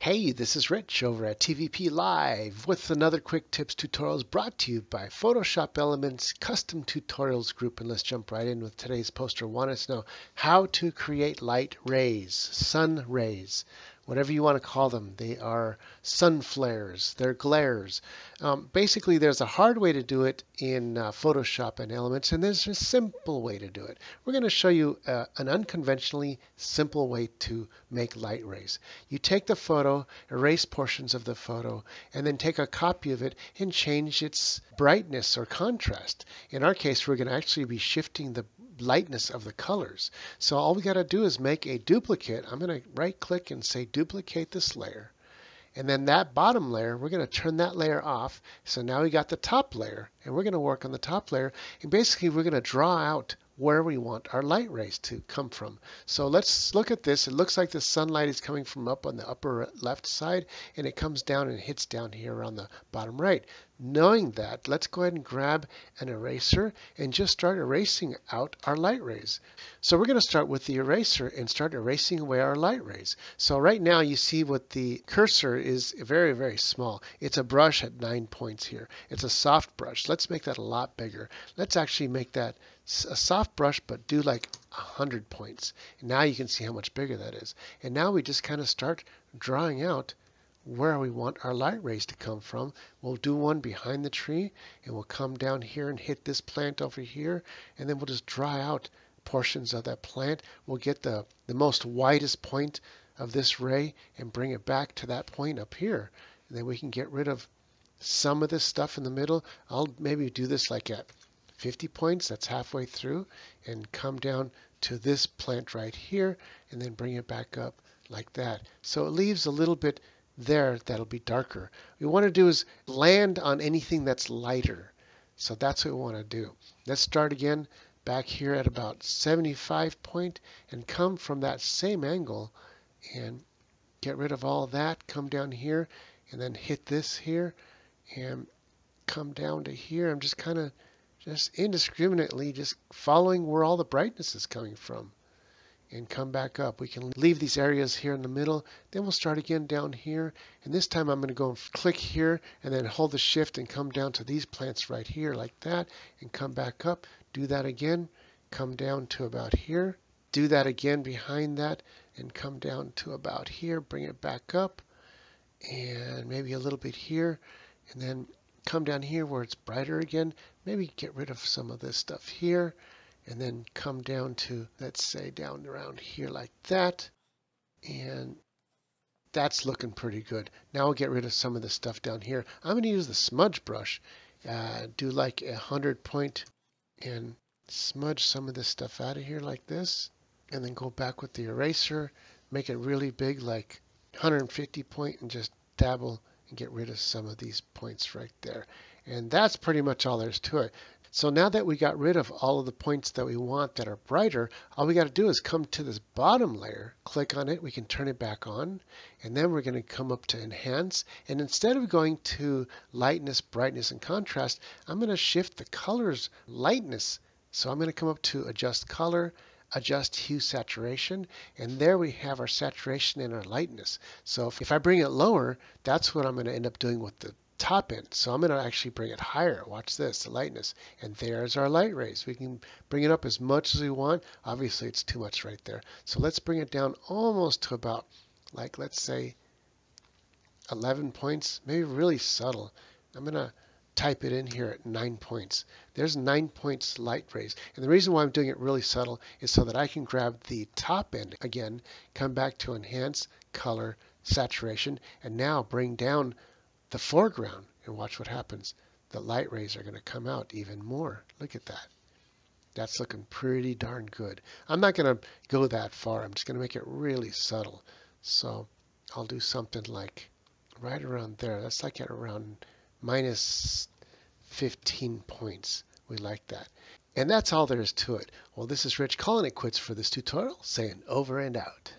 Hey, this is Rich over at TVP Live with another Quick Tips Tutorials brought to you by Photoshop Elements Custom Tutorials Group. And let's jump right in with today's poster. Want us to know how to create light rays, sun rays, whatever you want to call them. They are sun flares, they're glares. Basically, there's a hard way to do it in Photoshop and Elements, and there's a simple way to do it. We're going to show you an unconventionally simple way to make light rays. You take the photo, erase portions of the photo, and then take a copy of it and change its brightness or contrast. In our case, we're going to actually be shifting the lightness of the colors. So all we got to do is make a duplicate. I'm going to right click and say duplicate this layer. And then that bottom layer, we're going to turn that layer off. So now we got the top layer, and we're going to work on the top layer. And basically we're going to draw out where we want our light rays to come from. So let's look at this. It looks like the sunlight is coming from up on the upper left side, and it comes down and hits down here on the bottom right. Knowing that, let's go ahead and grab an eraser and just start erasing out our light rays. So we're going to start with the eraser and start erasing away our light rays. So right now you see what the cursor is very, very small. It's a brush at 9 points here. It's a soft brush. Let's make that a lot bigger. Let's actually make that a soft brush, but do like 100 points. And now you can see how much bigger that is. And now we just kind of start drawing out where we want our light rays to come from. We'll do one behind the tree, and we'll come down here and hit this plant over here, and then we'll just draw out portions of that plant. We'll get the most widest point of this ray and bring it back to that point up here. And then we can get rid of some of this stuff in the middle. I'll maybe do this like at 50 points, that's halfway through, and come down to this plant right here, and then bring it back up like that. So it leaves a little bit there that'll be darker. What we want to do is land on anything that's lighter. So that's what we want to do. Let's start again back here at about 75 point and come from that same angle and get rid of all that. Come down here and then hit this here and come down to here. I'm just kind of indiscriminately just following where all the brightness is coming from. And come back up. We can leave these areas here in the middle. Then we'll start again down here. And this time I'm going to go and click here and then hold the shift and come down to these plants right here like that and come back up. Do that again. Come down to about here. Do that again behind that and come down to about here. Bring it back up and maybe a little bit here. And then come down here where it's brighter again. Maybe get rid of some of this stuff here. And then come down to, let's say, down around here like that. And that's looking pretty good. Now we'll get rid of some of the stuff down here. I'm going to use the smudge brush, do like 100 point and smudge some of this stuff out of here like this. And then go back with the eraser, make it really big, like 150 point, and just dabble and get rid of some of these points right there. And that's pretty much all there's to it. So now that we got rid of all of the points that we want that are brighter, all we got to do is come to this bottom layer, click on it, we can turn it back on, and then we're going to come up to enhance. And instead of going to lightness, brightness, and contrast, I'm going to shift the color's lightness. So I'm going to come up to adjust color, adjust hue saturation, and there we have our saturation and our lightness. So if I bring it lower, that's what I'm going to end up doing with the top end. So I'm going to actually bring it higher. Watch this, the lightness. And there's our light rays. We can bring it up as much as we want. Obviously, it's too much right there. So let's bring it down almost to about, like, let's say 11 points, maybe really subtle. I'm going to type it in here at 9 points. There's 9 points light rays. And the reason why I'm doing it really subtle is so that I can grab the top end again, come back to enhance, color, saturation, and now bring down the foreground, and watch what happens. The light rays are going to come out even more. Look at that. That's looking pretty darn good. I'm not going to go that far. I'm just going to make it really subtle. So I'll do something like right around there. That's like at around minus 15 points. We like that. And that's all there is to it. Well, this is Rich calling it quits for this tutorial, saying over and out.